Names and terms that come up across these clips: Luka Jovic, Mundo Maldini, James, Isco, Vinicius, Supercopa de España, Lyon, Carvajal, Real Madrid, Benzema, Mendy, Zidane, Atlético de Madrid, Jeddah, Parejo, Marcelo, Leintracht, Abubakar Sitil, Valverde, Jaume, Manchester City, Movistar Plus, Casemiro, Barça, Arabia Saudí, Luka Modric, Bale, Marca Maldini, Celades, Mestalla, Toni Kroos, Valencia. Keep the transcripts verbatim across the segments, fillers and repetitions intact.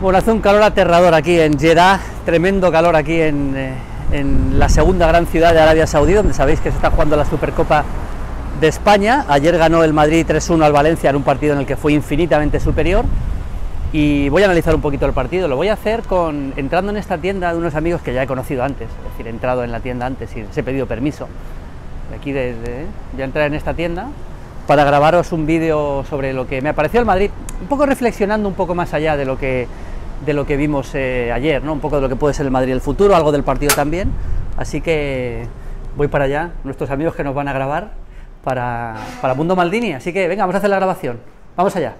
Bueno, hace un calor aterrador aquí en Jeddah, tremendo calor aquí en, eh, en la segunda gran ciudad de Arabia Saudí, donde sabéis que se está jugando la Supercopa de España. Ayer ganó el Madrid tres uno al Valencia en un partido en el que fue infinitamente superior, y voy a analizar un poquito el partido. Lo voy a hacer con, entrando en esta tienda de unos amigos que ya he conocido antes, es decir, he entrado en la tienda antes y les he pedido permiso. Aquí desde, voy a entrar en esta tienda para grabaros un vídeo sobre lo que me pareció el Madrid, un poco reflexionando un poco más allá de lo que, de lo que vimos eh, ayer, ¿no? Un poco de lo que puede ser el Madrid el futuro, algo del partido también. Así que voy para allá, nuestros amigos que nos van a grabar para, para Mundo Maldini. Así que venga, vamos a hacer la grabación. Vamos allá.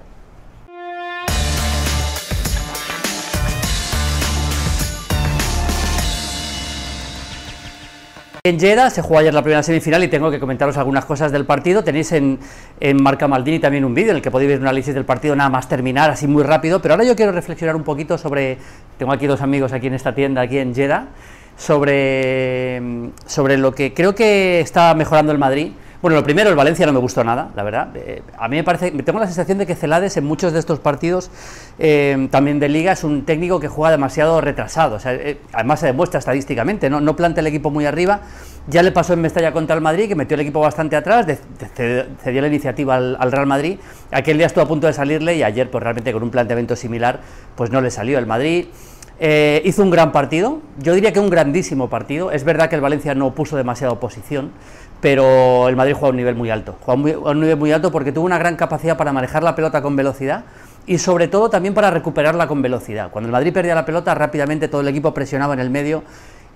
En Jeddah se jugó ayer la primera semifinal y tengo que comentaros algunas cosas del partido. Tenéis en, en Marca Maldini también un vídeo en el que podéis ver un análisis del partido nada más terminar, así muy rápido, pero ahora yo quiero reflexionar un poquito sobre, tengo aquí dos amigos aquí en esta tienda, aquí en Jeddah, sobre, sobre lo que creo que está mejorando el Madrid. Bueno, lo primero, el Valencia no me gustó nada, la verdad. Eh, a mí me parece, tengo la sensación de que Celades en muchos de estos partidos, eh, también de Liga, es un técnico que juega demasiado retrasado. O sea, eh, además se demuestra estadísticamente, ¿no? No plantea el equipo muy arriba. Ya le pasó en Mestalla contra el Madrid, que metió el equipo bastante atrás, de, de, cedió la iniciativa al, al Real Madrid. Aquel día estuvo a punto de salirle y ayer, pues realmente con un planteamiento similar, pues no le salió el Madrid. Eh, hizo un gran partido, yo diría que un grandísimo partido. Es verdad que el Valencia no puso demasiada oposición, pero el Madrid juega a un nivel muy alto, juega a un nivel muy alto porque tuvo una gran capacidad para manejar la pelota con velocidad y sobre todo también para recuperarla con velocidad. Cuando el Madrid perdía la pelota, rápidamente todo el equipo presionaba en el medio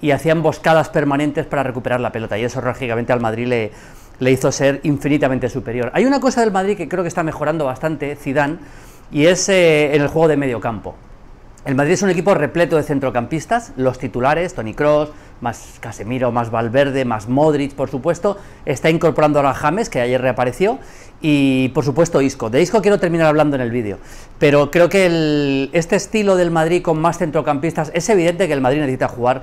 y hacía emboscadas permanentes para recuperar la pelota, y eso lógicamente al Madrid le, le hizo ser infinitamente superior. Hay una cosa del Madrid que creo que está mejorando bastante Zidane, y es eh, en el juego de medio campo. El Madrid es un equipo repleto de centrocampistas, los titulares, Toni Kroos, más Casemiro, más Valverde, más Modric, por supuesto. Está incorporando ahora a James, que ayer reapareció, y por supuesto Isco. De Isco quiero terminar hablando en el vídeo, pero creo que el, este estilo del Madrid con más centrocampistas, es evidente que el Madrid necesita jugar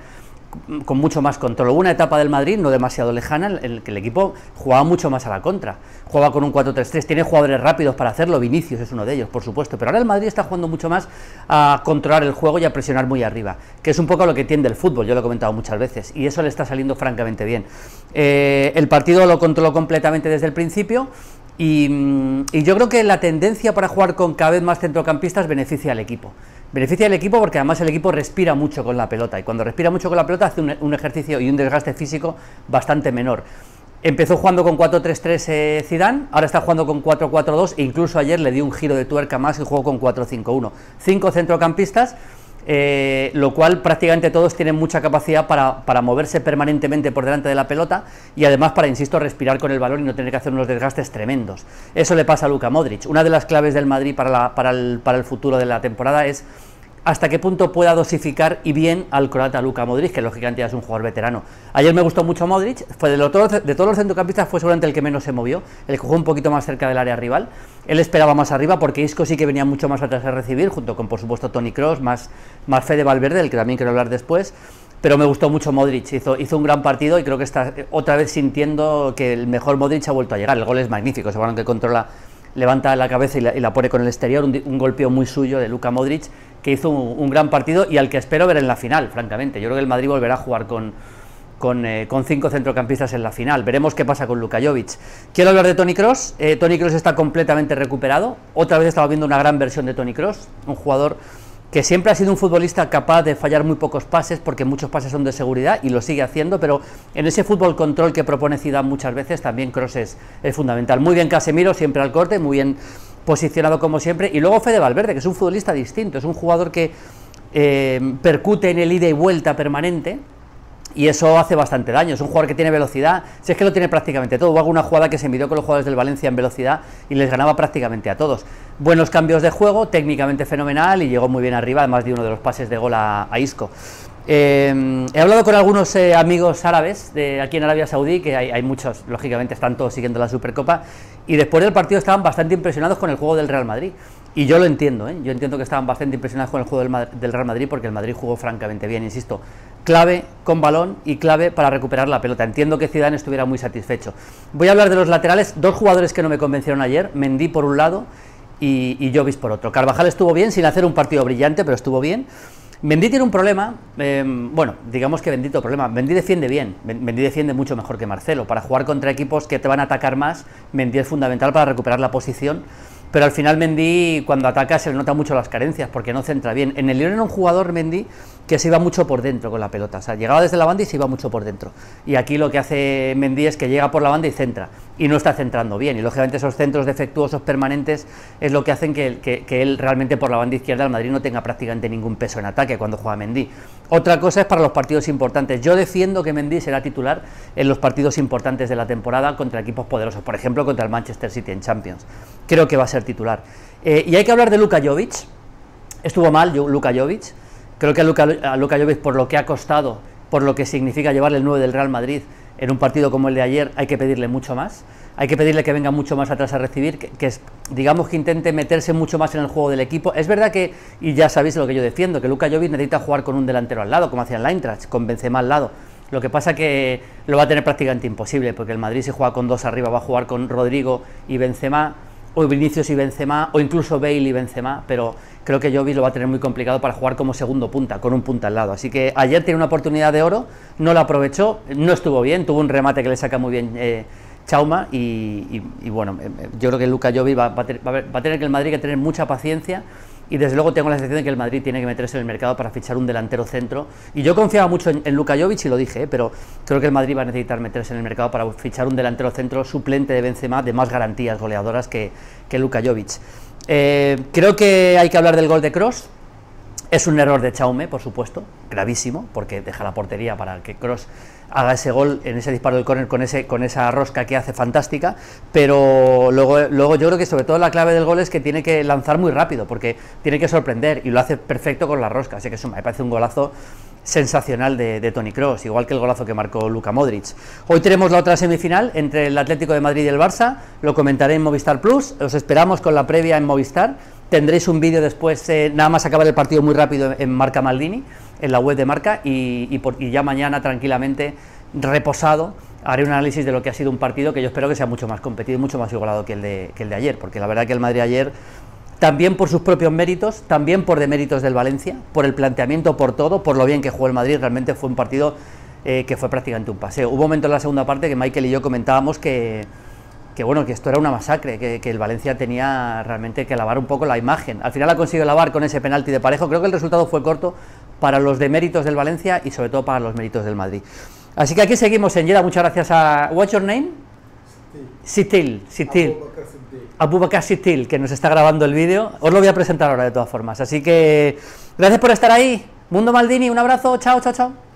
con mucho más control. Hubo una etapa del Madrid no demasiado lejana en la que el equipo jugaba mucho más a la contra, jugaba con un cuatro tres tres, tiene jugadores rápidos para hacerlo, Vinicius es uno de ellos, por supuesto, pero ahora el Madrid está jugando mucho más a controlar el juego y a presionar muy arriba, que es un poco lo que tiende el fútbol, yo lo he comentado muchas veces, y eso le está saliendo francamente bien. Eh, el partido lo controló completamente desde el principio, y, y yo creo que la tendencia para jugar con cada vez más centrocampistas beneficia al equipo. Beneficia al equipo porque además el equipo respira mucho con la pelota, y cuando respira mucho con la pelota hace un, un ejercicio y un desgaste físico bastante menor. Empezó jugando con cuatro tres tres eh, Zidane, ahora está jugando con cuatro cuatro dos, e incluso ayer le dio un giro de tuerca más y jugó con cuatro cinco uno. Cinco centrocampistas, eh, lo cual prácticamente todos tienen mucha capacidad para, para moverse permanentemente por delante de la pelota y además para, insisto, respirar con el balón y no tener que hacer unos desgastes tremendos. Eso le pasa a Luka Modric. Una de las claves del Madrid para, la, para, el, para el futuro de la temporada es hasta qué punto pueda dosificar y bien al croata Luka Modric, que lógicamente ya es un jugador veterano. Ayer me gustó mucho Modric, fue de, los, de todos los centrocampistas fue seguramente el que menos se movió, el que jugó un poquito más cerca del área rival. Él esperaba más arriba porque Isco sí que venía mucho más atrás a recibir, junto con por supuesto Toni Kroos, más, más Fede Valverde, del que también quiero hablar después. Pero me gustó mucho Modric, hizo, hizo un gran partido y creo que está otra vez sintiendo que el mejor Modric ha vuelto a llegar. El gol es magnífico, seguramente controla, levanta la cabeza y la, y la pone con el exterior, un, un golpeo muy suyo de Luka Modric, que hizo un, un gran partido y al que espero ver en la final, francamente. Yo creo que el Madrid volverá a jugar con, con, eh, con cinco centrocampistas en la final. Veremos qué pasa con Luka Jovic. Quiero hablar de Toni Kroos. Eh, Toni Kroos está completamente recuperado. Otra vez estaba viendo una gran versión de Toni Kroos, un jugador que siempre ha sido un futbolista capaz de fallar muy pocos pases, porque muchos pases son de seguridad y lo sigue haciendo, pero en ese fútbol control que propone Zidane muchas veces también Kroos es, es fundamental. Muy bien Casemiro, siempre al corte, muy bien posicionado como siempre, y luego Fede Valverde, que es un futbolista distinto, es un jugador que eh, percute en el ida y vuelta permanente, y eso hace bastante daño. Es un jugador que tiene velocidad, si es que lo tiene prácticamente todo. Hubo alguna jugada que se midió con los jugadores del Valencia en velocidad y les ganaba prácticamente a todos. Buenos cambios de juego, técnicamente fenomenal, y llegó muy bien arriba, además de uno de los pases de gol a, a Isco. Eh, he hablado con algunos eh, amigos árabes de aquí en Arabia Saudí, que hay, hay muchos, lógicamente están todos siguiendo la Supercopa, y después del partido estaban bastante impresionados con el juego del Real Madrid, y yo lo entiendo, ¿eh? Yo entiendo que estaban bastante impresionados con el juego del, del Real Madrid, porque el Madrid jugó francamente bien, insisto, clave con balón y clave para recuperar la pelota. Entiendo que Zidane estuviera muy satisfecho. Voy a hablar de los laterales, dos jugadores que no me convencieron ayer, Mendy por un lado, y, y Jovic por otro. Carvajal estuvo bien, sin hacer un partido brillante, pero estuvo bien. Mendy tiene un problema, eh, bueno, digamos que bendito problema, Mendy defiende bien, Mendy defiende mucho mejor que Marcelo, para jugar contra equipos que te van a atacar más, Mendy es fundamental para recuperar la posición, pero al final Mendy cuando ataca se le nota mucho las carencias, porque no centra bien. En el Lyon era un jugador, Mendy, que se iba mucho por dentro con la pelota, o sea, llegaba desde la banda y se iba mucho por dentro, y aquí lo que hace Mendy es que llega por la banda y centra, y no está centrando bien, y lógicamente esos centros defectuosos permanentes es lo que hacen que, que, que él realmente por la banda izquierda del Madrid no tenga prácticamente ningún peso en ataque, que cuando juega Mendy. Otra cosa es para los partidos importantes. Yo defiendo que Mendy será titular en los partidos importantes de la temporada contra equipos poderosos, por ejemplo contra el Manchester City en Champions. Creo que va a ser titular. Eh, y hay que hablar de Luka Jovic. Estuvo mal yo, Luka Jovic. Creo que a Luka, a Luka Jovic, por lo que ha costado, por lo que significa llevarle el nueve del Real Madrid en un partido como el de ayer, hay que pedirle mucho más. Hay que pedirle que venga mucho más atrás a recibir, que, que es, digamos que intente meterse mucho más en el juego del equipo. Es verdad que, y ya sabéis lo que yo defiendo, que Luka Jovic necesita jugar con un delantero al lado, como hacía en Leintracht, con Benzema al lado. Lo que pasa que lo va a tener prácticamente imposible, porque el Madrid si juega con dos arriba va a jugar con Rodrigo y Benzema, o Vinicius y Benzema, o incluso Bale y Benzema, pero creo que Jovic lo va a tener muy complicado para jugar como segundo punta, con un punta al lado. Así que ayer tiene una oportunidad de oro, no la aprovechó, no estuvo bien, tuvo un remate que le saca muy bien eh, Jaume, y, y, y bueno, yo creo que Luka Jovic va, va, va a tener que el Madrid que tener mucha paciencia, y desde luego tengo la sensación de que el Madrid tiene que meterse en el mercado para fichar un delantero centro, y yo confiaba mucho en, en Luka Jovic y lo dije, ¿eh? Pero creo que el Madrid va a necesitar meterse en el mercado para fichar un delantero centro suplente de Benzema de más garantías goleadoras que, que Luka Jovic. Eh, creo que hay que hablar del gol de Kroos. Es un error de Jaume, por supuesto, gravísimo, porque deja la portería para que Kroos haga ese gol en ese disparo del córner con, ese, con esa rosca que hace fantástica, pero luego, luego yo creo que sobre todo la clave del gol es que tiene que lanzar muy rápido, porque tiene que sorprender, y lo hace perfecto con la rosca, así que eso me parece un golazo sensacional de, de Toni Kroos, igual que el golazo que marcó Luka Modric. Hoy tenemos la otra semifinal entre el Atlético de Madrid y el Barça, lo comentaré en Movistar Plus, os esperamos con la previa en Movistar, tendréis un vídeo después, eh, nada más acabar el partido muy rápido en Marca Maldini, en la web de Marca, y, y, por, y ya mañana tranquilamente, reposado, haré un análisis de lo que ha sido un partido que yo espero que sea mucho más competido y mucho más igualado que el de, que el de ayer, porque la verdad que el Madrid ayer, también por sus propios méritos, también por deméritos del Valencia, por el planteamiento, por todo, por lo bien que jugó el Madrid, realmente fue un partido eh, que fue prácticamente un paseo. Hubo momentos en la segunda parte que Michael y yo comentábamos que, que bueno, que esto era una masacre, que, que el Valencia tenía realmente que lavar un poco la imagen. Al final la consiguió lavar con ese penalti de Parejo, creo que el resultado fue corto para los deméritos del Valencia y sobre todo para los méritos del Madrid. Así que aquí seguimos en Jeddah, muchas gracias a... What's your name? Sitil, Sitil, Abubakar Sitil, que nos está grabando el vídeo, os lo voy a presentar ahora de todas formas, así que gracias por estar ahí, Mundo Maldini, un abrazo, chao, chao, chao.